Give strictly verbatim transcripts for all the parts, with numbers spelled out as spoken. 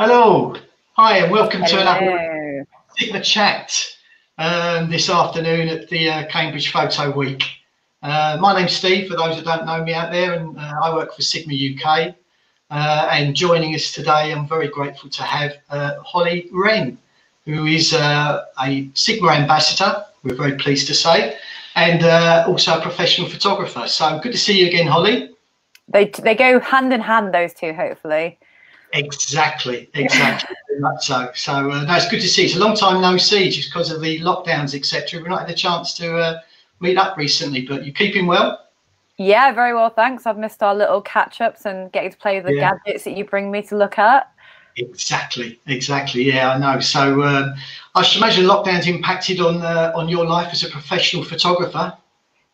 Hello, hi, and welcome Hello. to another Sigma Chat um, this afternoon at the uh, Cambridge Photo Week. Uh, my name's Steve, for those that don't know me out there, and uh, I work for Sigma U K. Uh, and joining us today, I'm very grateful to have uh, Holly Wren, who is uh, a Sigma ambassador, we're very pleased to say, and uh, also a professional photographer. So good to see you again, Holly. They, they go hand in hand, those two, hopefully. Exactly, exactly. so, so uh, no, it's good to see. It's a long time no see, just because of the lockdowns, et cetera. We've not had a chance to uh, meet up recently, but you keeping well? Yeah, very well, thanks. I've missed our little catch-ups and getting to play with the yeah. gadgets that you bring me to look at. Exactly, exactly. Yeah, I know. So, uh, I should imagine lockdown's impacted on uh, on your life as a professional photographer.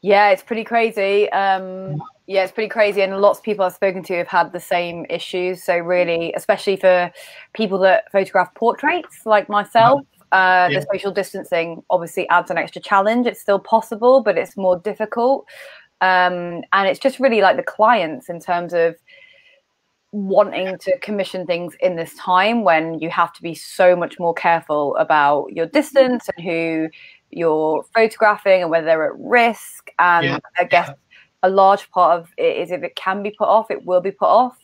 Yeah, it's pretty crazy. Um, yeah, it's pretty crazy. And lots of people I've spoken to have had the same issues. So really, especially for people that photograph portraits like myself, uh, yeah. the social distancing obviously adds an extra challenge. It's still possible, but it's more difficult. Um, and it's just really like the clients in terms of wanting to commission things in this time when you have to be so much more careful about your distance and who you're photographing and whether they're at risk. And yeah. I guess yeah. a large part of it is if it can be put off, it will be put off.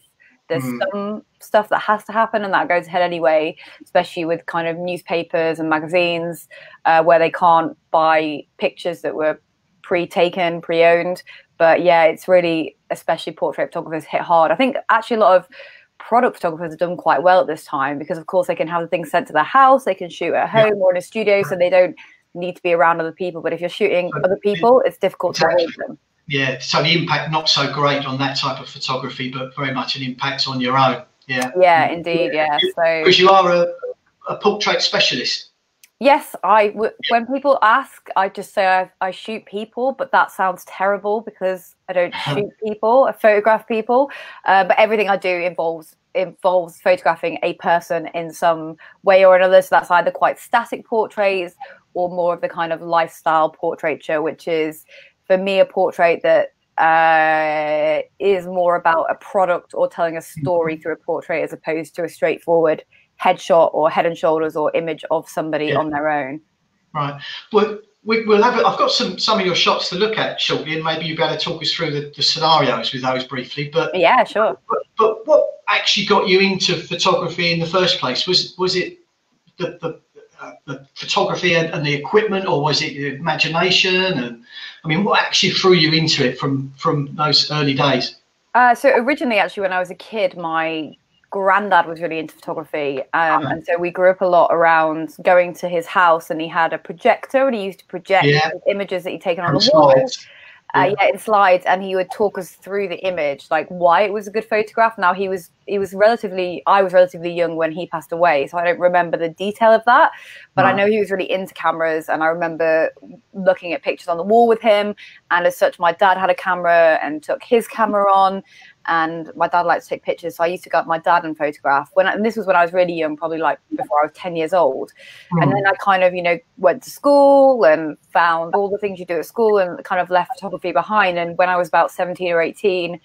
There's mm. some stuff that has to happen and that goes ahead anyway, especially with kind of newspapers and magazines uh, where they can't buy pictures that were pre-taken, pre-owned. But yeah, it's really, especially portrait photographers hit hard. I think actually a lot of product photographers have done quite well at this time because of course they can have the things sent to their house, they can shoot at home yeah. or in a studio, so they don't need to be around other people. But if you're shooting so other people, it's difficult exactly. to avoid them. Yeah, so the impact not so great on that type of photography, but very much an impact on your own. Yeah, yeah, indeed, yeah. Because so, you are a, a portrait specialist. Yes, I w when people ask, I just say I, I shoot people, but that sounds terrible because I don't shoot people, I photograph people. Uh, but everything I do involves involves photographing a person in some way or another. So that's either quite static portraits or more of the kind of lifestyle portraiture, which is for me a portrait that uh, is more about a product or telling a story through a portrait as opposed to a straightforward headshot or head and shoulders or image of somebody yeah. on their own. Right. Well, we, we'll have. I've got some some of your shots to look at shortly, and maybe you'll be able to talk us through the, the scenarios with those briefly. But yeah, sure. But, but what actually got you into photography in the first place? Was was it the the, uh, the photography and, and the equipment, or was it your imagination? And I mean, what actually threw you into it from from those early days? Uh, so originally, actually, when I was a kid, my granddad was really into photography um, and so we grew up a lot around going to his house, and he had a projector and he used to project yeah. images that he'd taken on the wall uh, yeah. yeah in slides, and he would talk us through the image, like why it was a good photograph. Now he was he was relatively I was relatively young when he passed away, so I don't remember the detail of that, but wow. I know he was really into cameras, and I remember looking at pictures on the wall with him, and as such my dad had a camera and took his camera on. And my dad liked to take pictures, so I used to go up my dad and photograph. When I, and this was when I was really young, probably like before I was ten years old. Mm. And then I kind of, you know, went to school and found all the things you do at school and kind of left photography behind. And when I was about seventeen or eighteen,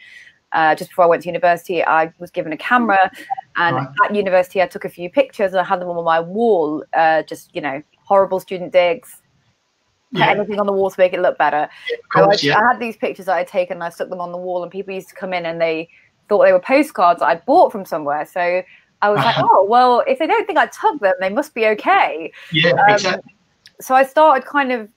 uh, just before I went to university, I was given a camera. And right. at university, I took a few pictures and I had them on my wall, uh, just, you know, horrible student digs. Yeah. Anything on the wall to make it look better. Yeah, course, so I, yeah. I had these pictures that I'd taken and I stuck them on the wall, and people used to come in and they thought they were postcards that I'd bought from somewhere. So I was like, oh, well, if they don't think I took them, they must be okay. Yeah, um, exactly. So I started kind of,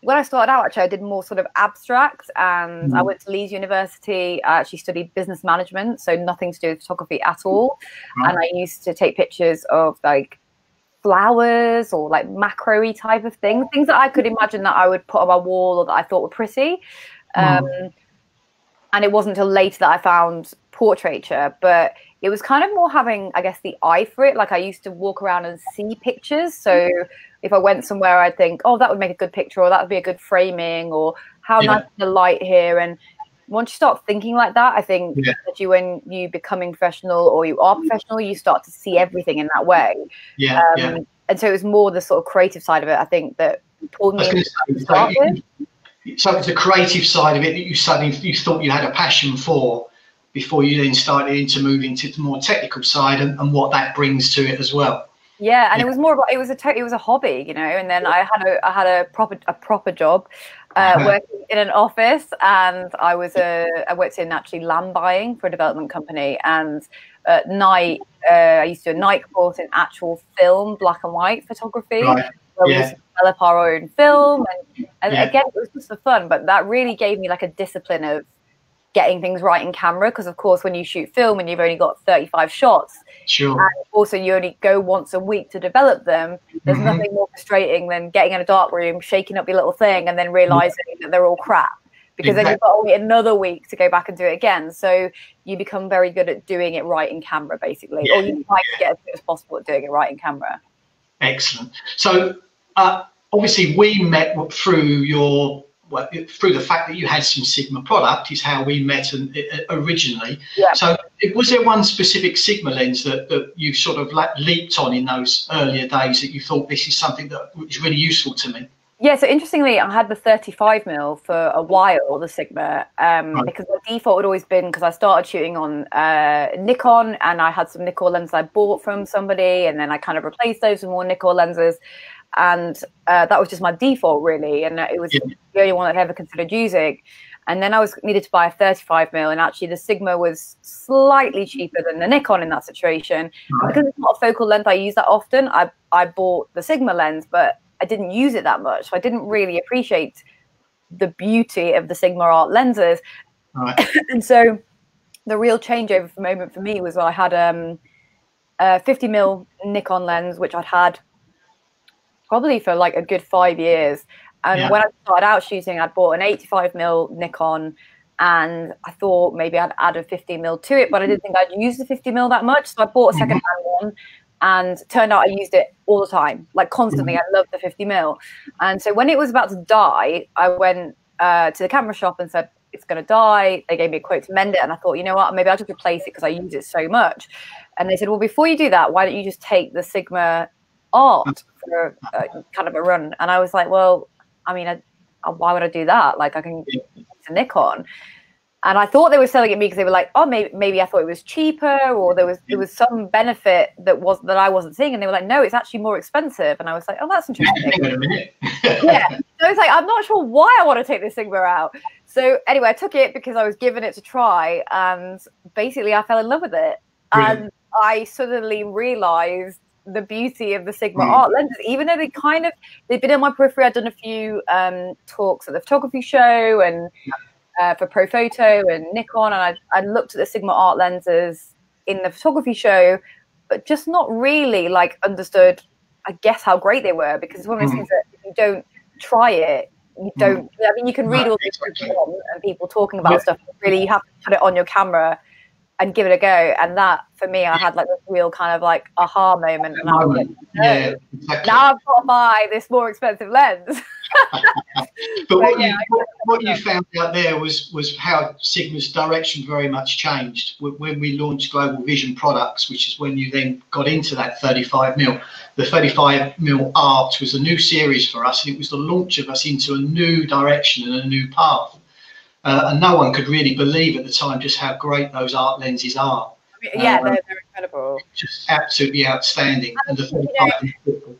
when I started out, actually, I did more sort of abstract, and mm. I went to Leeds University. I actually studied business management, so nothing to do with photography at all. Right. And I used to take pictures of like flowers or like macro-y type of things, things that I could imagine that I would put on my wall or that I thought were pretty. Um, mm. And it wasn't until later that I found portraiture, but it was kind of more having, I guess, the eye for it. Like I used to walk around and see pictures. So if I went somewhere, I'd think, oh, that would make a good picture, or that would be a good framing, or how yeah. nice is the light here. And once you start thinking like that, I think yeah. that you, when you becoming professional or you are professional, you start to see everything in that way. Yeah, um, yeah. And so it was more the sort of creative side of it, I think, that pulled me in. So, so it's the creative side of it that you suddenly you thought you had a passion for before you then start into moving to the more technical side and, and what that brings to it as well. Yeah, and yeah. it was more about, it was a it was a hobby, you know. And then yeah. I had a I had a proper a proper job, uh, yeah. working in an office, and I was a I worked in actually land buying for a development company. And at night, uh, I used to do a night course in actual film, black and white photography. Right. Where yeah. we develop our own film, and, and yeah. again, it was just for fun. But that really gave me like a discipline of getting things right in camera, because of course when you shoot film and you've only got thirty-five shots, sure, and also you only go once a week to develop them, there's mm-hmm. nothing more frustrating than getting in a dark room, shaking up your little thing, and then realizing yeah. that they're all crap, because exactly. then you've got only another week to go back and do it again. So you become very good at doing it right in camera, basically, yeah. or you try to get as good as possible at doing it right in camera. Excellent. So uh, obviously we met through your Well, through the fact that you had some Sigma product is how we met and, uh, originally. Yeah. So was there one specific Sigma lens that, that you sort of like leaped on in those earlier days that you thought this is something that is really useful to me? Yeah, so interestingly, I had the thirty-five mil for a while, the Sigma, um, right. because my default had always been, because I started shooting on uh, Nikon, and I had some Nikon lenses I bought from somebody, and then I kind of replaced those with more Nikon lenses. And uh, that was just my default, really, and it was yeah. the only one I'd ever considered using. And then I was needed to buy a thirty-five mil, and actually the Sigma was slightly cheaper than the Nikon in that situation. Right. Because it's not a focal length I use that often, I, I bought the Sigma lens, but I didn't use it that much, so I didn't really appreciate the beauty of the Sigma art lenses. Right. And so the real changeover moment for me was I had um, a fifty mil Nikon lens, which I'd had probably for like a good five years. And yeah. when I started out shooting, I'd bought an eighty-five mil Nikon, and I thought maybe I'd add a fifty mil to it, but I didn't think I'd use the fifty mil that much. So I bought a second-hand one, and turned out I used it all the time, like constantly. Mm-hmm. I loved the fifty mil. And so when it was about to die, I went uh, to the camera shop and said, it's going to die. They gave me a quote to mend it. And I thought, you know what, maybe I'll just replace it because I use it so much. And they said, well, before you do that, why don't you just take the Sigma art for uh, kind of a run? And I was like, well, I mean, I, I, why would I do that? Like, I can use a Nikon. And I thought they were selling it me because they were like, oh, maybe, maybe I thought it was cheaper, or there was there was some benefit that was that I wasn't seeing. And they were like, no, it's actually more expensive. And I was like, oh, that's interesting. Yeah. So it's like, I'm not sure why I want to take this Sigma out. So anyway, I took it because I was given it to try, and basically I fell in love with it. Brilliant. And I suddenly realized the beauty of the Sigma mm. art lenses, even though they kind of they've been in my periphery. I've done a few um talks at the photography show and uh, for Pro Photo and Nikon, and I, I looked at the Sigma art lenses in the photography show, but just not really like understood, I guess, how great they were, because it's one of those mm. things that if you don't try it, you don't. Mm. I mean, you can read all these people and people talking about yeah. stuff, but really you have to put it on your camera and give it a go. And that for me, I had like this real kind of like aha moment, and I was like, no, yeah, exactly. now I've got to buy this more expensive lens. But so, what, yeah, you, what, what you found out there was was how Sigma's direction very much changed when we launched Global Vision products, which is when you then got into that thirty-five mil. The thirty-five mil art was a new series for us, and it was the launch of us into a new direction and a new path. Uh, and no one could really believe at the time just how great those art lenses are. Yeah, um, they're, they're incredible. Just absolutely outstanding. And, and the you know,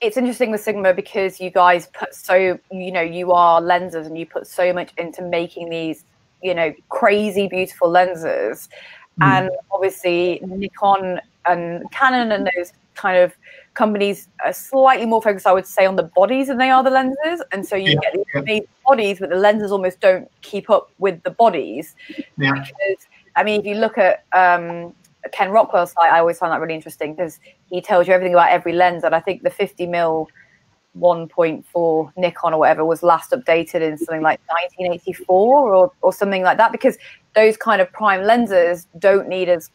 it's interesting with Sigma because you guys put so, you know, you are lenses and you put so much into making these, you know, crazy beautiful lenses. Mm. And obviously Nikon and Canon and those kind of companies are slightly more focused, I would say, on the bodies than they are the lenses, and so you yeah, get these yeah. amazing bodies, but the lenses almost don't keep up with the bodies. Yeah. Because I mean, if you look at um, Ken Rockwell's site, I always find that really interesting because he tells you everything about every lens. And I think the fifty mil one point four Nikon or whatever was last updated in something like nineteen eighty-four or or something like that, because those kind of prime lenses don't need as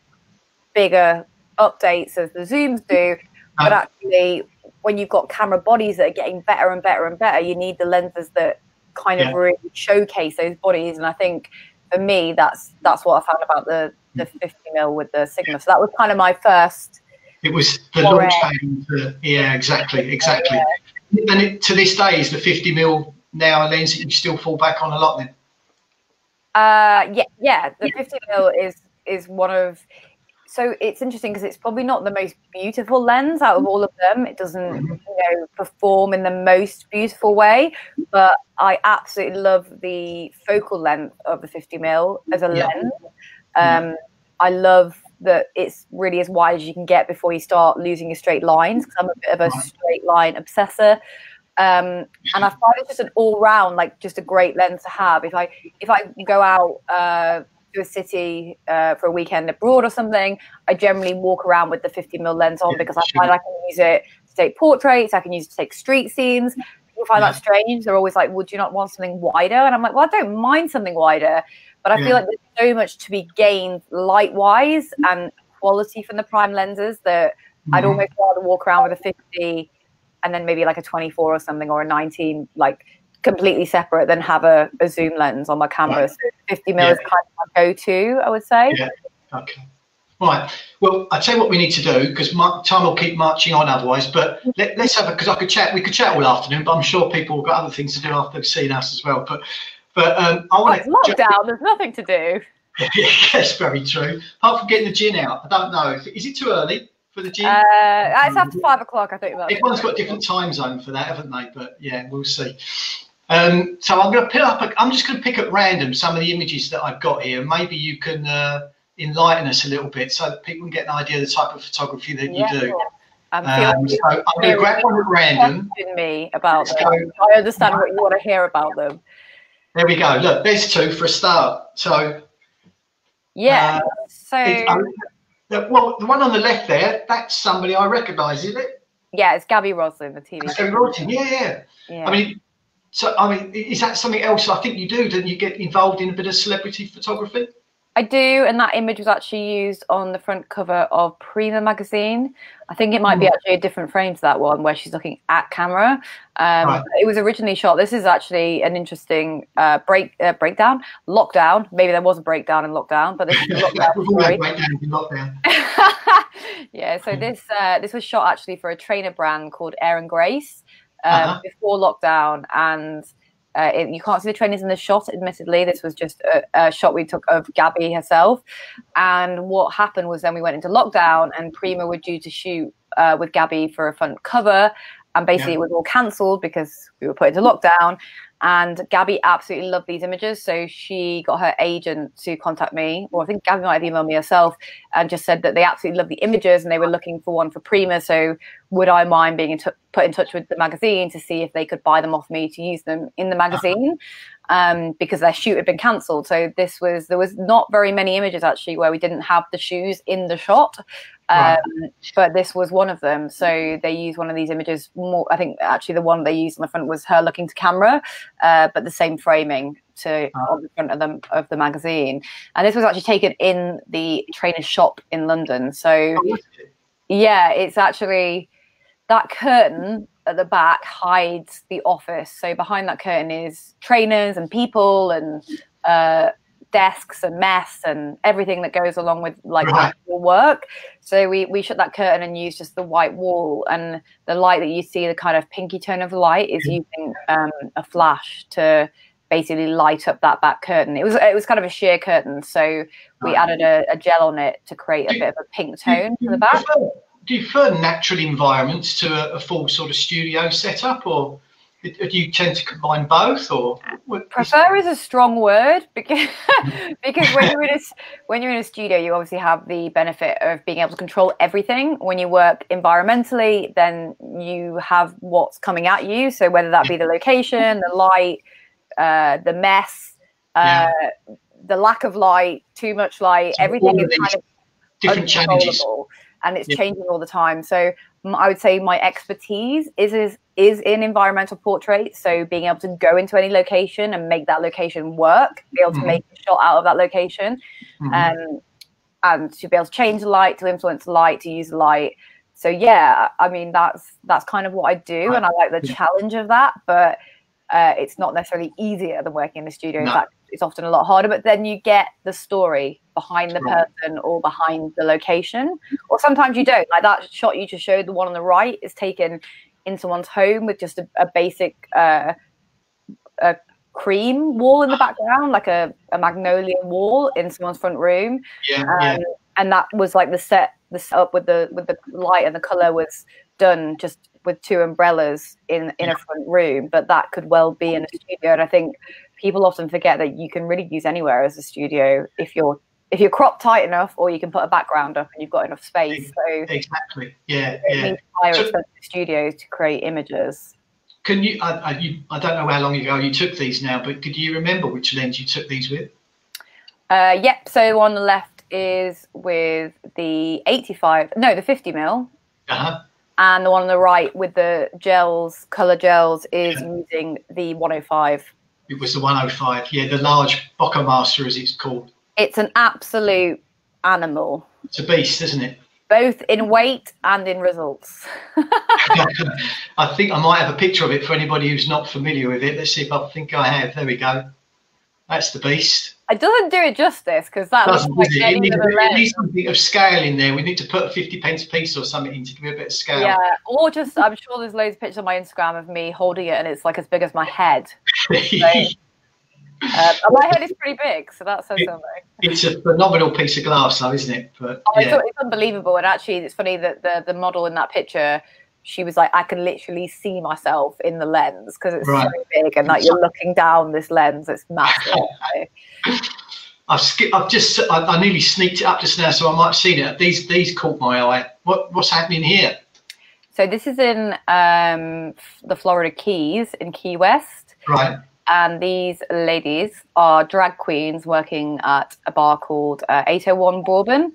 bigger updates as the zooms do. But actually, when you've got camera bodies that are getting better and better and better, you need the lenses that kind of yeah. really showcase those bodies. And I think for me, that's that's what I found about the the fifty mil with the Sigma. Yeah. So that was kind of my first. It was the launch pad. Yeah, exactly, exactly. Yeah. And it, to this day, is the fifty mil now a lens that you still fall back on a lot then? Uh, yeah, yeah. The fifty mil is is one of, so it's interesting because it's probably not the most beautiful lens out of all of them. It doesn't, you know, perform in the most beautiful way, but I absolutely love the focal length of the fifty mil as a yeah. lens. Um, I love that it's really as wide as you can get before you start losing your straight lines, because I'm a bit of a straight line obsessor. Um, and I find it's just an all round, like just a great lens to have. If I, if I go out, uh, to a city, uh, for a weekend abroad or something, I generally walk around with the fifty mil lens on, yeah, because I sure. find I can use it to take portraits. I can use it to take street scenes. People find yeah. that strange. They're always like, would you not want something wider? And I'm like, well, I don't mind something wider, but I yeah. feel like there's so much to be gained light wise and quality from the prime lenses that mm-hmm. I'd almost rather walk around with a fifty and then maybe like a twenty-four or something, or a nineteen, like completely separate, than have a, a zoom lens on my camera. Right. So fifty mil yeah. is kind of my go-to, I would say. Yeah. Okay. Right. Well, I'll tell you what we need to do, because time will keep marching on otherwise, but let, let's have a, because I could chat, we could chat all afternoon, but I'm sure people have got other things to do after they've seen us as well. But, but um, I want to. It's lockdown, there's nothing to do. Yes, very true. Apart from getting the gin out, I don't know. Is it too early? For the gym? Uh, it's after five o'clock, I think. Everyone's got a different time zone for that, haven't they? But yeah, we'll see. Um, so I'm going to pick up. A, I'm just going to pick at random some of the images that I've got here. Maybe you can uh, enlighten us a little bit so that people can get an idea of the type of photography that yeah, you do. Sure. Um, um, so I'm going to grab one at random. Me about them. I understand what you want to hear about them. There we go. Look, there's two for a start. So yeah, uh, so. It, um, well, the one on the left there, that's somebody I recognise, is it? Yeah, it's Gabby Roslin, the T V. Gabby Roslin, yeah, yeah, yeah. I mean, so I mean, is that something else I think you do? Don't you get involved in a bit of celebrity photography? I do, and that image was actually used on the front cover of Prima magazine. I think it might be actually a different frame to that one, where she's looking at camera. Um, right. It was originally shot. This is actually an interesting uh, break uh, breakdown, lockdown. Maybe there was a breakdown in lockdown, but this is lockdown story. Lockdown. Yeah. So this uh, this was shot actually for a trainer brand called Aaron Grace um, uh-huh. before lockdown, and. Uh, it, you can't see the trainers in the shot, admittedly. This was just a, a shot we took of Gabby herself. And what happened was then we went into lockdown, and Prima were due to shoot uh, with Gabby for a front cover. And basically yeah. it was all cancelled because we were put into lockdown. And Gabby absolutely loved these images. So she got her agent to contact me, or I think Gabby might have emailed me herself, and just said that they absolutely loved the images and they were looking for one for Prima. So would I mind being in put in touch with the magazine to see if they could buy them off me to use them in the magazine, um, because their shoot had been cancelled. So this was, there was not very many images actually where we didn't have the shoes in the shot. Um, right. But this was one of them. So they used one of these images more. I think actually the one they used on the front was her looking to camera, uh, but the same framing to oh. on the front of the, of the magazine. And this was actually taken in the trainer's shop in London. So oh, yeah, it's actually that curtain at the back hides the office. So behind that curtain is trainers and people and, uh, desks and mess and everything that goes along with like right. work. So we we shut that curtain and used just the white wall, and the light that you see, the kind of pinky tone of light, is using um a flash to basically light up that back curtain. It was it was kind of a sheer curtain, so we right. added a, a gel on it to create a do, bit of a pink tone do, to the back. Do you prefer natural environments to a, a full sort of studio setup, or do you tend to combine both? Or prefer is a strong word, because because when you're in a when you're in a studio, you obviously have the benefit of being able to control everything. When you work environmentally, then you have what's coming at you. So whether that be the location, the light, uh, the mess, uh, yeah. the lack of light, too much light, so everything is kind of different challenges, and it's yeah. changing all the time. So I would say my expertise is is is in environmental portraits, so being able to go into any location and make that location work, be able to mm-hmm. make a shot out of that location, mm-hmm. um, and to be able to change the light, to influence the light, to use the light. So yeah, I mean, that's that's kind of what I do, and I like the challenge of that, but uh, it's not necessarily easier than working in the studio. No. In fact, it's often a lot harder, but then you get the story behind the person or behind the location, or sometimes you don't. Like that shot you just showed, the one on the right, is taken in someone's home with just a, a basic uh, a cream wall in the background, like a, a magnolia wall in someone's front room. Yeah, um, yeah. And that was like the set, the setup with the with the light and the color was done just with two umbrellas in in yeah. a front room, but that could well be in a studio. And I think people often forget that you can really use anywhere as a studio if you're if you're cropped tight enough, or you can put a background up and you've got enough space. So exactly, yeah, yeah. You need to hire so, expensive studios to create images. Can you I, I, you? I don't know how long ago you took these now, but could you remember which lens you took these with? Uh, yep. So on the left is with the eighty-five, no, the fifty mil. Uh huh. And the one on the right with the gels, color gels, is yeah. using the one oh five. It was the one oh five. Yeah, the large Bockemaster, as it's called. It's an absolute animal. It's a beast, isn't it? Both in weight and in results. I think I might have a picture of it for anybody who's not familiar with it. Let's see if I think I have. There we go. That's the beast. It doesn't do it justice, because that doesn't, looks like it? It needs, it needs something of scale in there. We need to put a fifty pence piece or something in to give it a bit of scale. Yeah, or just, I'm sure there's loads of pictures on my Instagram of me holding it and it's like as big as my head. So, Uh, my head is pretty big, so that says something. It's a phenomenal piece of glass, though, isn't it? But, oh, yeah. it's, it's unbelievable. And actually, it's funny that the, the model in that picture, she was like, I can literally see myself in the lens, because it's right. so big, and like you're looking down this lens, it's massive. So. I've skipped. I've just. I, I nearly sneaked it up just now, so I might have seen it. These these caught my eye. What what's happening here? So this is in um, the Florida Keys in Key West. Right. And these ladies are drag queens working at a bar called uh, eight oh one Bourbon.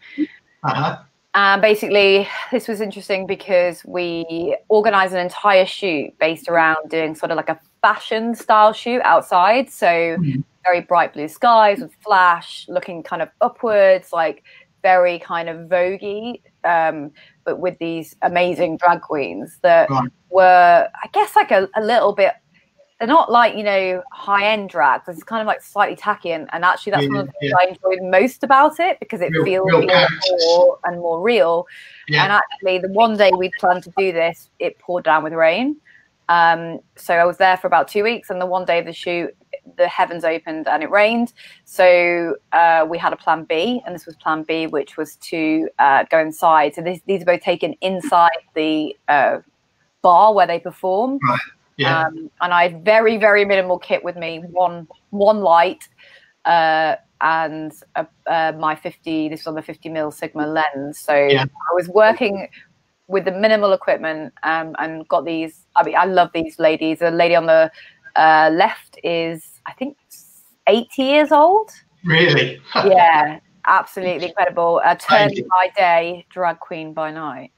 Uh-huh. And basically, this was interesting because we organised an entire shoot based around doing sort of like a fashion style shoot outside. So mm-hmm. very bright blue skies with flash, looking kind of upwards, like very kind of vogue-y, um, but with these amazing drag queens that right. were, I guess, like a, a little bit, they're not like, you know, high-end drag. It's kind of like slightly tacky, and, and actually that's yeah, one of the things yeah. I enjoyed most about it, because it real, feels real more and more real. Yeah. And actually the one day we planned to do this, it poured down with rain. Um, so I was there for about two weeks and the one day of the shoot, the heavens opened and it rained. So uh, we had a plan B, and this was plan B, which was to uh, go inside. So this, these are both taken inside the uh, bar where they perform. Right. Yeah. Um, and I had very, very minimal kit with me, one one light uh, and a, uh, my fifty, this was on the fifty mil Sigma lens. So yeah. I was working with the minimal equipment um, and got these, I mean, I love these ladies. The lady on the uh, left is, I think, eighty years old. Really? Yeah, absolutely incredible. A attorney by day, drag queen by night.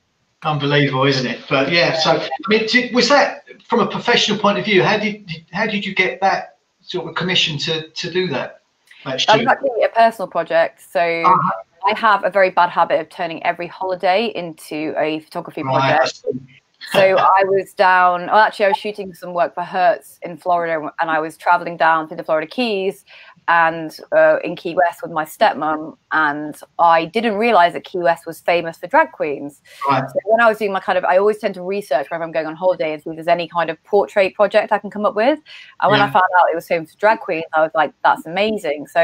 Unbelievable, isn't it? But yeah, so I mean, was that from a professional point of view? How did how did you get that sort of commission to to do that? That's actually a personal project. So uh-huh. I have a very bad habit of turning every holiday into a photography project. Right. So I was down. Well, actually, I was shooting some work for Hertz in Florida, and I was traveling down through the Florida Keys and uh, in Key West with my stepmom, and I didn't realize that Key West was famous for drag queens. Right. So when I was doing my kind of, I always tend to research whenever I'm going on holiday and see if there's any kind of portrait project I can come up with. And when yeah. I found out it was famous for drag queens, I was like, that's amazing. So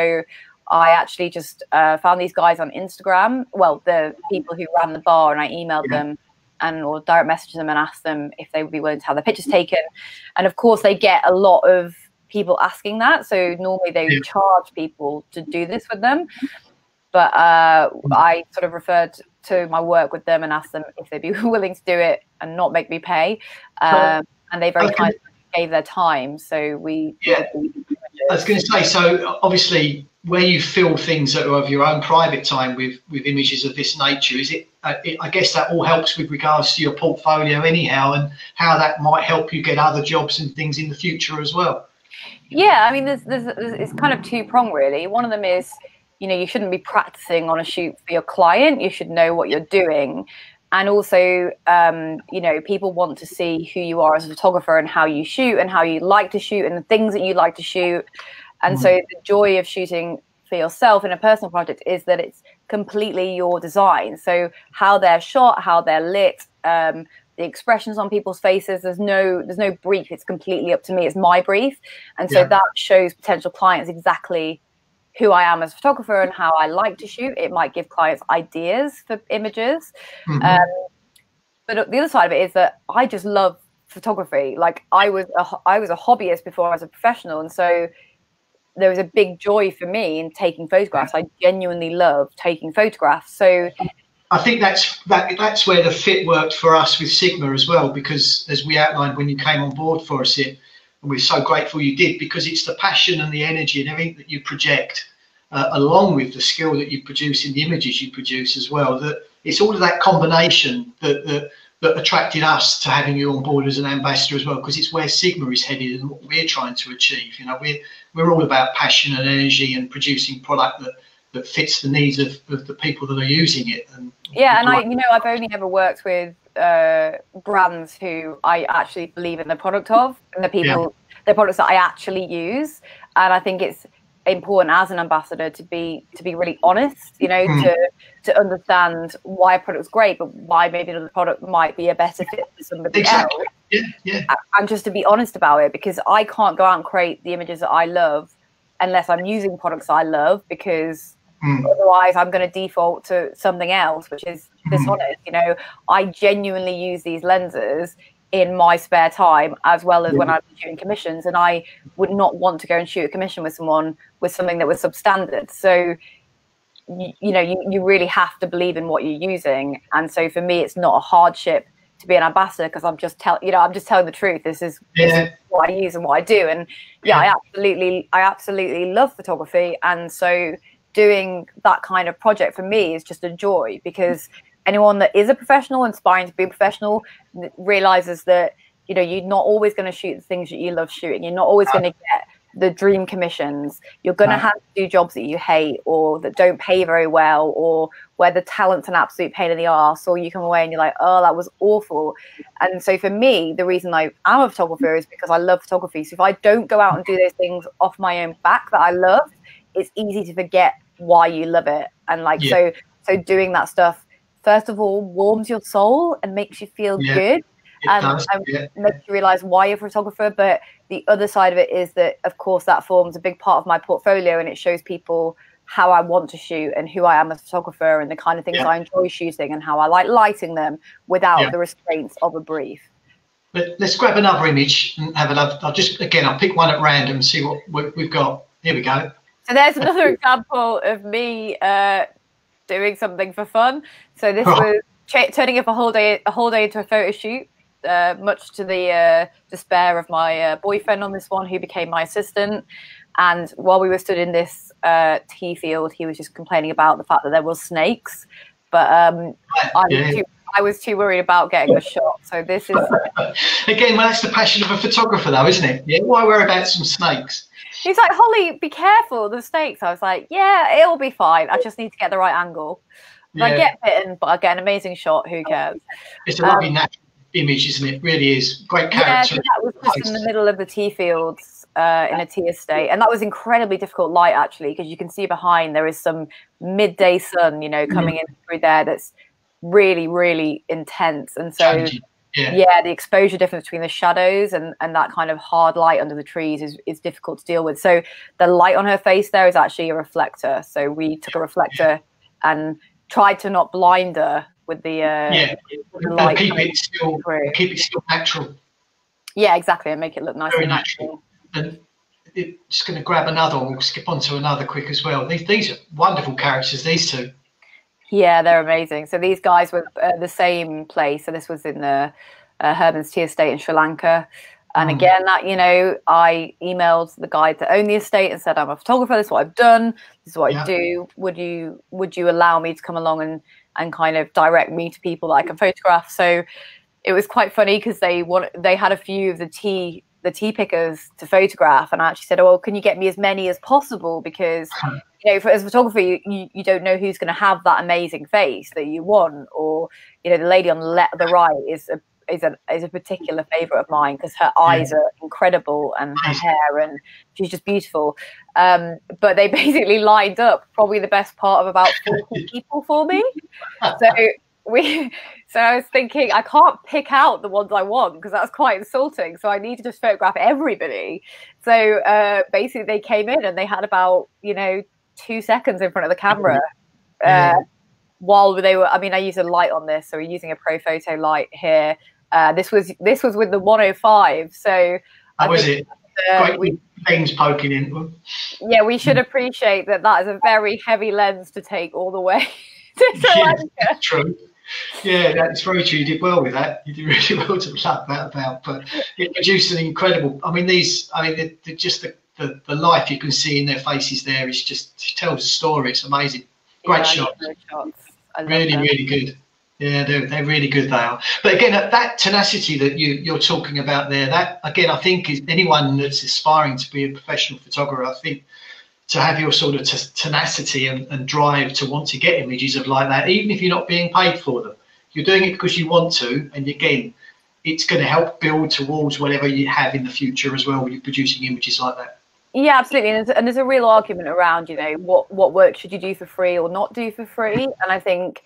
I actually just uh, found these guys on Instagram, well, the people who ran the bar, and I emailed yeah. them and or direct messaged them and asked them if they would be willing to have their pictures taken. And of course they get a lot of people asking that, so normally they would charge people to do this with them, but uh I sort of referred to my work with them and asked them if they'd be willing to do it and not make me pay, um and they very okay. kindly gave their time, so we yeah I was going to say, so obviously where you fill things that are of your own private time with with images of this nature, is it, uh, it I guess that all helps with regards to your portfolio anyhow, and how that might help you get other jobs and things in the future as well. Yeah, I mean, there's, there's, there's, it's kind of two-pronged, really. One of them is, you know, you shouldn't be practicing on a shoot for your client. You should know what you're doing. And also, um, you know, people want to see who you are as a photographer and how you shoot and how you like to shoot and the things that you like to shoot. And mm-hmm. so the joy of shooting for yourself in a personal project is that it's completely your design. So how they're shot, how they're lit, um, the expressions on people's faces. There's no there's no brief. It's completely up to me. It's my brief. And so yeah. that shows potential clients exactly who I am as a photographer and how I like to shoot. It might give clients ideas for images. Mm-hmm. Um, but the other side of it is that I just love photography. Like I was a, I was a hobbyist before I was a professional. And so there was a big joy for me in taking photographs. I genuinely love taking photographs. So I think that's that, that's where the fit worked for us with Sigma as well, because as we outlined when you came on board for us here, and we're so grateful you did, because it's the passion and the energy and everything that you project uh, along with the skill that you produce in the images you produce as well. That it's all of that combination that, that, that attracted us to having you on board as an ambassador as well, because it's where Sigma is headed and what we're trying to achieve. You know, we're, we're all about passion and energy and producing product that, that fits the needs of, of the people that are using it. And yeah, and I, you know, I've only ever worked with uh, brands who I actually believe in the product of, and the people, yeah. the products that I actually use. And I think it's important as an ambassador to be to be really honest, you know, mm. to to understand why a product's great, but why maybe another product might be a better fit for somebody exactly. else. Yeah, yeah. And just to be honest about it, because I can't go out and create the images that I love unless I'm using products I love, because mm. otherwise I'm going to default to something else, which is dishonest. Mm. You know, I genuinely use these lenses in my spare time as well as yeah. when I'm shooting commissions, and I would not want to go and shoot a commission with someone with something that was substandard. So you, you know you, you really have to believe in what you're using. And so for me, it's not a hardship to be an ambassador, because I'm just tell you know I'm just telling the truth. This is, yeah. this is what I use and what I do. And yeah, yeah I absolutely I absolutely love photography, and so doing that kind of project for me is just a joy, because anyone that is a professional, inspiring to be a professional, realizes that, you know, you're not always going to shoot the things that you love shooting. You're not always no. going to get the dream commissions. You're going no. to have to do jobs that you hate, or that don't pay very well, or where the talent's an absolute pain in the arse, or you come away and you're like, oh, that was awful. And so for me, the reason I am a photographer is because I love photography. So if I don't go out and do those things off my own back that I love, it's easy to forget why you love it. And like, yeah. so, so doing that stuff, first of all, warms your soul and makes you feel yeah, good, and, does, and yeah. makes you realize why you're a photographer. But the other side of it is that, of course, that forms a big part of my portfolio, and it shows people how I want to shoot and who I am as a photographer and the kind of things yeah. I enjoy shooting and how I like lighting them without yeah. the restraints of a brief. But let's grab another image and have another. I'll just, again, I'll pick one at random and see what we've got. Here we go. So there's another example of me uh, doing something for fun. So this was turning up a whole day, a whole day into a photo shoot, uh, much to the uh, despair of my uh, boyfriend on this one, who became my assistant. And while we were stood in this uh, tea field, he was just complaining about the fact that there were snakes. But um, I, was too, I was too worried about getting a shot. So this is again, well, that's the passion of a photographer, though, isn't it? Yeah. Why worry about some snakes? He's like, Holly, be careful, the snakes. I was like, yeah, it'll be fine. I just need to get the right angle. Yeah. I get bitten, but I get an amazing shot. Who cares? It's a lovely um, natural image, isn't it? It really is. Great character. Yeah, that was just in the middle of the tea fields uh, in a tea estate. And that was incredibly difficult light, actually, because you can see behind there is some midday sun, you know, coming mm. in through there that's really, really intense. And so... Changing. Yeah. yeah, the exposure difference between the shadows and, and that kind of hard light under the trees is, is difficult to deal with. So the light on her face there is actually a reflector. So we took a reflector yeah. and tried to not blind her with the, uh, yeah. with the light. Keep it, still, keep it still natural. Yeah, exactly. And make it look nice Very and natural. natural. And it, just going to grab another one. We'll skip on to another quick as well. These, these are wonderful characters, these two. Yeah, they're amazing. So these guys were uh, the same place. So this was in the uh, Herman's Tea Estate in Sri Lanka. And mm. again, that, you know, I emailed the guy that owned the estate and said, I'm a photographer. This is what I've done. This is what yeah. I do. Would you would you allow me to come along and, and kind of direct me to people that I can photograph? So it was quite funny because they want, they had a few of the tea the tea pickers to photograph. And I actually said, oh, well, can you get me as many as possible? Because... you know, for, as a photographer, you, you, you don't know who's going to have that amazing face that you want, or you know, the lady on the, le the right is a is a is a particular favourite of mine because her eyes are incredible and her hair, and she's just beautiful. Um, but they basically lined up probably the best part of about forty people for me. So we so I was thinking I can't pick out the ones I want because that's quite insulting, so I need to just photograph everybody. So uh basically they came in and they had about, you know, two seconds in front of the camera. Mm-hmm. uh while they were, I mean, I use a light on this, so we're using a Pro Photo light here. Uh this was this was with the one oh five, so how I was it Uh, we, things poking in. Yeah, we should appreciate that that is a very heavy lens to take all the way to Sri Lanka. Yeah, that's true. Yeah, that's very true. You did well with that. You did really well to plug that about. But it produced an incredible. I mean, these. I mean, the, the, just the, the the life you can see in their faces there is just, it tells a story. It's amazing. Great yeah, shots. shots. Really, them. really good. Yeah, they're, they're really good, they are. But again, that tenacity that you, you're talking about there, that, again, I think is anyone that's aspiring to be a professional photographer, I think to have your sort of t tenacity and, and drive to want to get images of like that, even if you're not being paid for them. You're doing it because you want to, and again, it's going to help build towards whatever you have in the future as well when you're producing images like that. Yeah, absolutely. And there's, and there's a real argument around, you know, what, what work should you do for free or not do for free? And I think...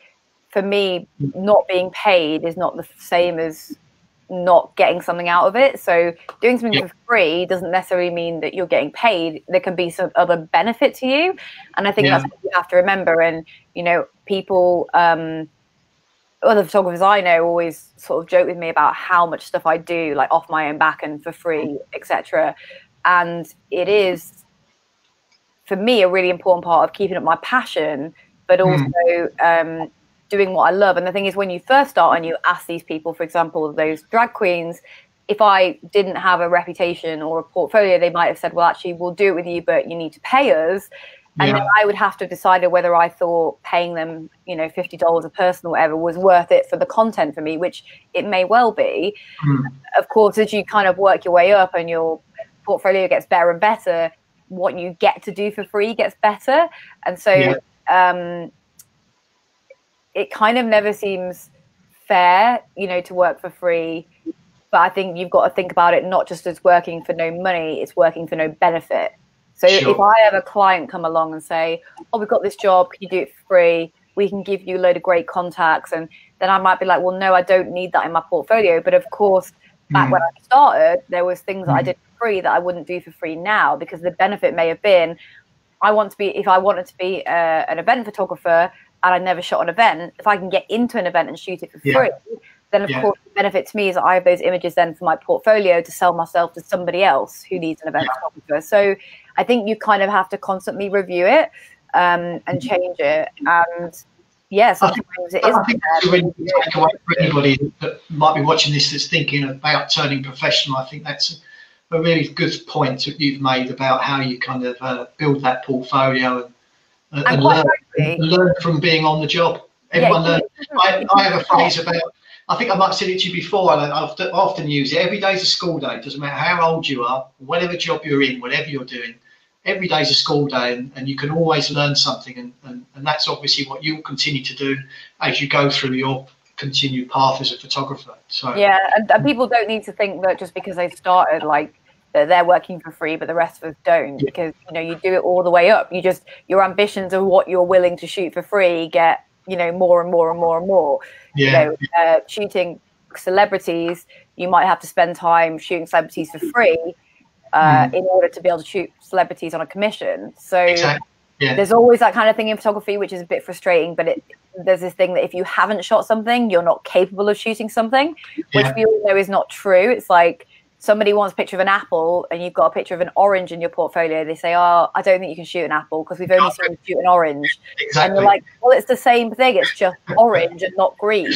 for me, not being paid is not the same as not getting something out of it. So doing something yeah. for free doesn't necessarily mean that you're getting paid. There can be some other benefit to you. And I think yeah. that's what you have to remember. And, you know, people, um, other photographers I know always sort of joke with me about how much stuff I do, like off my own back and for free, et cetera. And it is, for me, a really important part of keeping up my passion, but also... Mm. Um, doing what I love. And the thing is, when you first start and you ask these people, for example, those drag queens, if I didn't have a reputation or a portfolio, they might have said, well, actually, we'll do it with you, but you need to pay us. And yeah. then I would have to decide whether I thought paying them, you know, fifty dollars a person or whatever was worth it for the content for me, which it may well be. Mm. Of course, as you kind of work your way up and your portfolio gets better and better, what you get to do for free gets better. And so, yeah. um, it kind of never seems fair, you know, to work for free. But I think you've got to think about it not just as working for no money, it's working for no benefit. So sure. if I have a client come along and say, oh, we've got this job, can you do it for free? We can give you a load of great contacts. And then I might be like, well, no, I don't need that in my portfolio. But of course, back mm. when I started, there was things mm. that I did for free that I wouldn't do for free now, because the benefit may have been, I want to be, if I wanted to be a, an event photographer, and I never shot an event, if I can get into an event and shoot it for yeah. free, then of yeah. course the benefit to me is I have those images then for my portfolio to sell myself to somebody else who needs an event yeah. photographer. So I think you kind of have to constantly review it um, and change it. And yeah, sometimes I it is. I think that's a really good takeaway for anybody that might be watching this that's thinking about turning professional. I think that's a really good point that you've made about how you kind of uh, build that portfolio and And, and learn, learn from being on the job. Everyone yeah, learns. I, I have a phrase about, I think I might have said it to you before, and I often, often use it. Every day's a school day. It doesn't matter how old you are, whatever job you're in, whatever you're doing, every day's a school day, and, and you can always learn something. And, and, and that's obviously what you'll continue to do as you go through your continued path as a photographer. So yeah, and, and people don't need to think that just because they started, like, they're working for free, but the rest of us don't, because, you know, you do it all the way up. You just, your ambitions of what you're willing to shoot for free get, you know, more and more and more and more. Yeah. You know, uh, shooting celebrities, you might have to spend time shooting celebrities for free uh, mm. in order to be able to shoot celebrities on a commission. So exactly. yeah. there's always that kind of thing in photography, which is a bit frustrating, but it, there's this thing that if you haven't shot something, you're not capable of shooting something, which yeah. we all know is not true. It's like, somebody wants a picture of an apple and you've got a picture of an orange in your portfolio, they say, oh, I don't think you can shoot an apple because we've only seen you shoot an orange. Exactly. And you're like, well, it's the same thing. It's just orange and not green.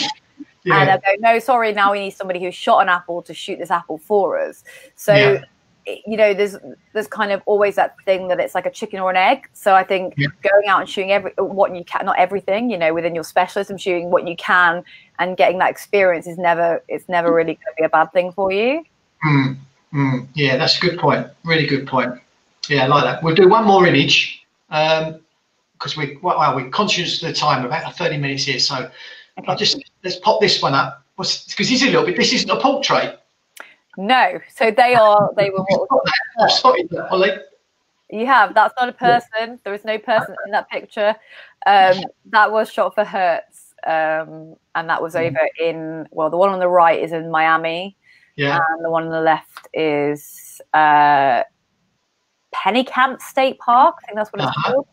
Yeah. And I go, no, sorry, now we need somebody who shot an apple to shoot this apple for us. So, yeah. you know, there's there's kind of always that thing that it's like a chicken or an egg. So I think yeah. going out and shooting every, what you can, not everything, you know, within your specialism, shooting what you can and getting that experience is never, it's never really going to be a bad thing for you. Mm, mm, yeah, that's a good point. Really good point. Yeah, I like that. We'll do one more image because um, we, well, we're conscious of the time, about thirty minutes here. So okay. I'll just, let's pop this one up because this is a little bit, this isn't a portrait. No, so they are, they were what I've spotted that, Holly. You have, that's not a person. Yeah. There is no person in that picture. Um, that was shot for Hertz. um, and that was over in, well, the one on the right is in Miami, yeah, and the one on the left is uh, Penny Camp State Park. I think that's what it's uh-huh. called.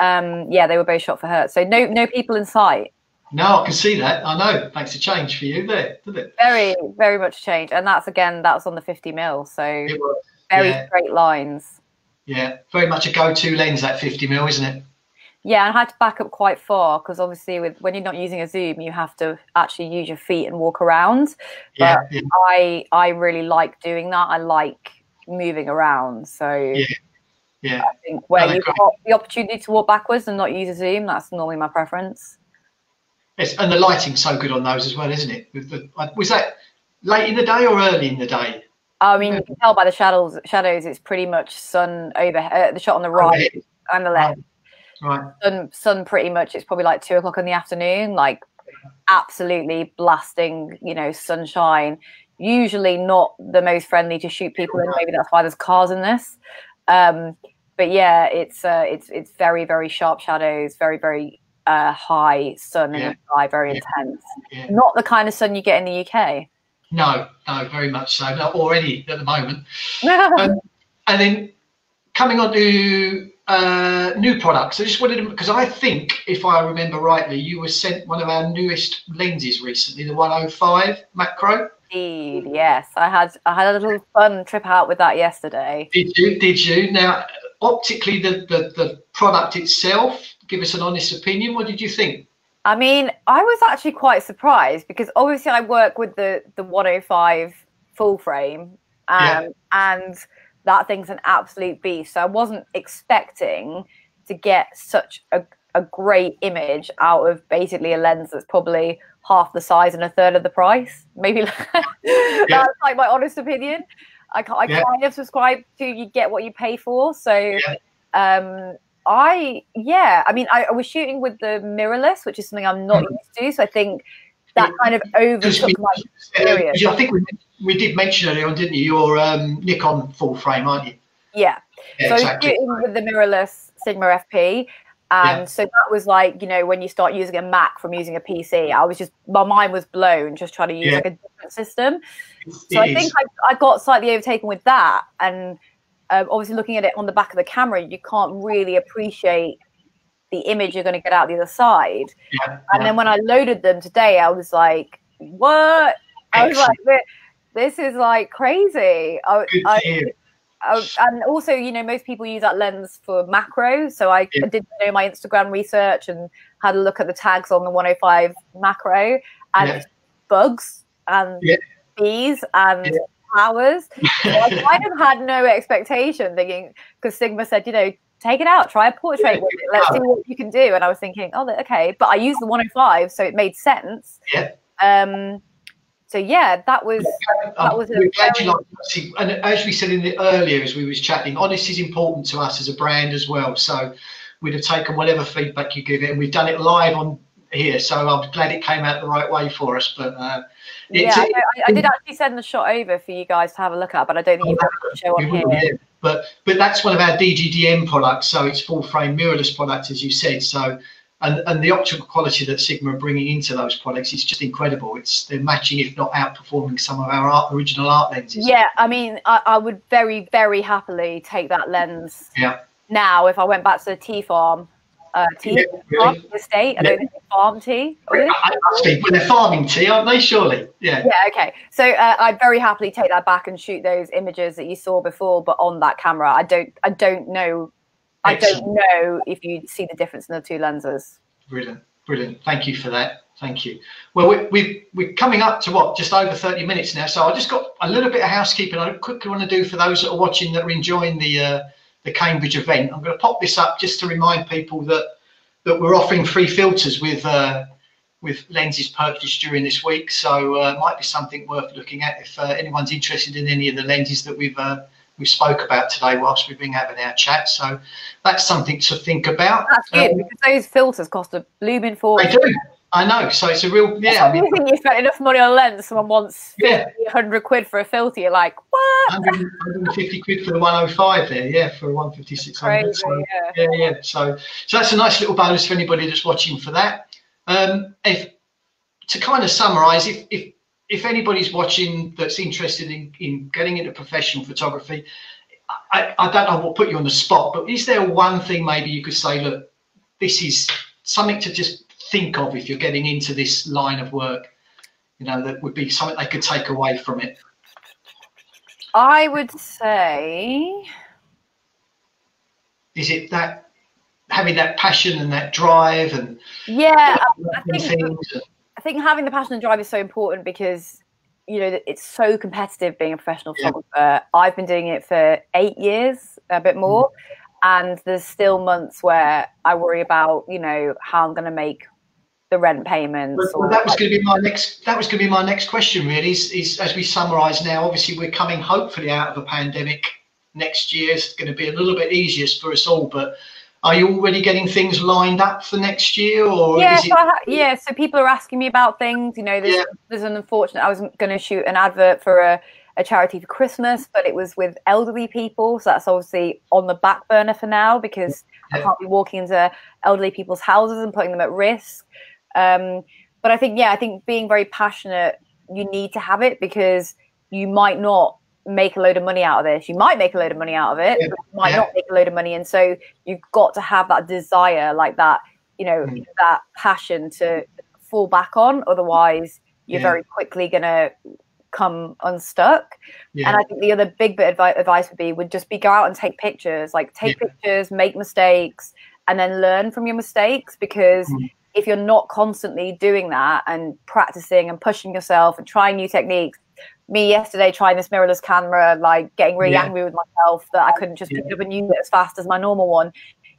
Um, yeah, they were both shot for Hertz. So no, no people in sight. No, I can see that. I know. Makes a change for you there, doesn't it? Very, very much a change. And that's, again, that's on the fifty mil. So it was, very yeah. straight lines. Yeah, very much a go-to lens, that fifty mil, isn't it? Yeah, and I had to back up quite far because obviously with when you're not using a zoom, you have to actually use your feet and walk around. Yeah, but yeah. I, I really like doing that. I like moving around. So yeah, yeah. I think where no, you've great. got the opportunity to walk backwards and not use a zoom, that's normally my preference. Yes, and the lighting's so good on those as well, isn't it? With the, was that late in the day or early in the day? I mean, you can tell by the shadows. Shadows, it's pretty much sun over uh, the shot on the right oh, yeah. and the left. Right. Right. Sun, sun, pretty much. It's probably like two o'clock in the afternoon. Like, absolutely blasting, you know, sunshine. Usually not the most friendly to shoot people in. Right. Maybe that's why there's cars in this. Um, but yeah, it's uh, it's it's very very sharp shadows. Very very. Uh, high sun in yeah. the sky, very yeah. intense. Yeah. Not the kind of sun you get in the U K. No, no, very much so. Not already at the moment. um, and then coming on to uh, new products, I just wanted to, because I think, if I remember rightly, you were sent one of our newest lenses recently, the one oh five macro. Indeed, yes. I had I had a little fun trip out with that yesterday. Did you? Did you? Now, optically, the the, the product itself, give us an honest opinion. What did you think? I mean, I was actually quite surprised because obviously I work with the the one oh five full frame, um, yeah. and that thing's an absolute beast. So I wasn't expecting to get such a, a great image out of basically a lens that's probably half the size and a third of the price. Maybe yeah. that's like my honest opinion. I, I yeah. kind of subscribe to you get what you pay for. So. Yeah. Um, I, yeah, I mean, I, I was shooting with the mirrorless, which is something I'm not used to. So I think that kind of overtook we, my experience. I think we, we did mention earlier on, didn't you? You're um, Nikon full frame, aren't you? Yeah. yeah so exactly. I was shooting with the mirrorless Sigma F P. And yeah. so that was like, you know, when you start using a Mac from using a P C, I was just, my mind was blown just trying to use yeah. like a different system. It's, so I is. think I, I got slightly overtaken with that. And Um, obviously, looking at it on the back of the camera, you can't really appreciate the image you're going to get out the other side. Yeah, and yeah. then when I loaded them today, I was like, what? I was Excellent. like, this is like crazy. I, I, I, and also, you know, most people use that lens for macro. So I, yeah. I did know my Instagram research and had a look at the tags on the one oh five macro and yeah. bugs and yeah. bees and... Yeah. Hours. So I kind of had no expectation, thinking because Sigma said, you know, take it out, try a portrait with it, let's see what you can do. And I was thinking, oh, okay. But I used the one oh five, so it made sense. Yeah. Um. So yeah, that was that was. We're glad you liked it. And as we said in the earlier, as we was chatting, honesty is important to us as a brand as well. So we'd have taken whatever feedback you give it, and we've done it live on here. So I'm glad it came out the right way for us. But. Uh, Yeah, I, know, I did actually send the shot over for you guys to have a look at, but I don't think you have to show on here. Yeah. But but that's one of our D G D M products, so it's full frame mirrorless products, as you said. So and and the optical quality that Sigma are bringing into those products is just incredible. It's they're matching, if not outperforming, some of our art, original art lenses. Yeah, I mean, I, I would very very happily take that lens. Yeah. Now, if I went back to the tea farm. Uh, tea yeah, really. farm estate. I yeah. don't think they farm tea. Really? I, I, well, they're farming tea, aren't they? Surely. Yeah. Yeah. Okay. So uh, I'd very happily take that back and shoot those images that you saw before, but on that camera. I don't. I don't know. Excellent. I don't know if you see the difference in the two lenses. Brilliant. Brilliant. Thank you for that. Thank you. Well, we, we've, we're coming up to what, just over thirty minutes now. So I just got a little bit of housekeeping I quickly want to do for those that are watching that are enjoying the. Uh, the Cambridge event. I'm going to pop this up just to remind people that that we're offering free filters with uh, with lenses purchased during this week, so uh, might be something worth looking at if uh, anyone's interested in any of the lenses that we've uh, we spoke about today whilst we've been having our chat. So that's something to think about. That's good um, because those filters cost a blooming fortune. They do. I know. So it's a real yeah. I mean, think you spent enough money on a lens. Someone wants yeah. one hundred quid for a filter. You're like, what? one hundred fifty quid for the one oh five there. Yeah, for a one fifty-six hundred. Crazy, so, yeah. yeah, yeah. So, so that's a nice little bonus for anybody that's watching for that. Um, if to kind of summarize, if if if anybody's watching that's interested in, in getting into professional photography, I, I don't know what put you on the spot, but is there one thing maybe you could say, look, this is something to just think of if you're getting into this line of work, you know, that would be something they could take away from it? I would say, is it that having that passion and that drive and yeah, I think, I think having the passion and drive is so important, because you know, it's so competitive being a professional photographer. Yeah. I've been doing it for eight years, a bit more, and there's still months where I worry about, you know, how I'm going to make the rent payments. Well, or, that was like, going to be my next. That was going to be my next question. Really, is, is as we summarise now. Obviously, we're coming hopefully out of a pandemic next year. It's going to be a little bit easier for us all, but. Are you already getting things lined up for next year, or yeah, is it I, yeah? So people are asking me about things. You know, there's, yeah. there's an unfortunate. I was going to shoot an advert for a, a charity for Christmas, but it was with elderly people, so that's obviously on the back burner for now, because yeah. I can't be walking into elderly people's houses and putting them at risk. Um, but I think yeah, I think being very passionate, you need to have it, because you might not make a load of money out of this. You might make a load of money out of it, yeah. but you might yeah. not make a load of money. And so you've got to have that desire, like that, you know, mm. that passion to fall back on. Otherwise, you're yeah. very quickly going to come unstuck. Yeah. And I think the other big bit of advice would be, would just be go out and take pictures, like take yeah. pictures, make mistakes, and then learn from your mistakes. Because mm. if you're not constantly doing that and practicing and pushing yourself and trying new techniques, me yesterday trying this mirrorless camera, like getting really yeah. angry with myself that I couldn't just yeah. pick up a new as fast as my normal one.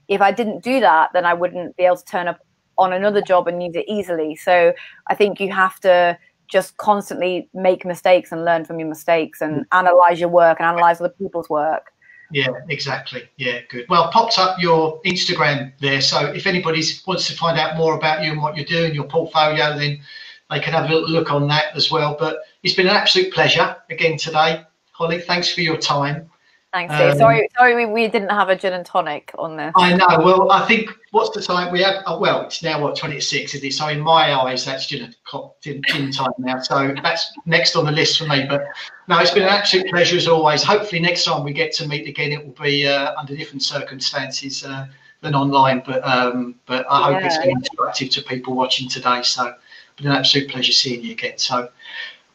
If I didn't do that, then I wouldn't be able to turn up on another job and use it easily. So I think you have to just constantly make mistakes and learn from your mistakes and analyze your work and analyze other people's work. Yeah, exactly. Yeah, good. Well, popped up your Instagram there. So if anybody wants to find out more about you and what you're doing, your portfolio, then they can have a little look on that as well. But it's been an absolute pleasure again today, Holly. Thanks for your time. Thanks, um, sorry, sorry we, we didn't have a gin and tonic on this. I know. Well, I think what's the time we have? Oh, well, it's now what twenty-six, isn't it? So in my eyes, that's gin, gin, gin time now. So that's next on the list for me. But no, it's been an absolute pleasure as always. Hopefully next time we get to meet again, it will be uh, under different circumstances uh, than online. But um, but I yeah. hope it's been instructive to people watching today. So. It's been an absolute pleasure seeing you again. So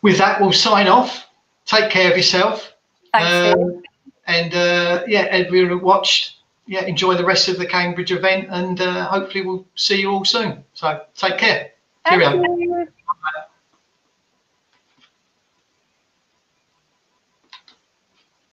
with that, we'll sign off. Take care of yourself. Thanks, um, and uh, yeah, everyone watched. Yeah, enjoy the rest of the Cambridge event, and uh, hopefully we'll see you all soon. So take care. Cheerio.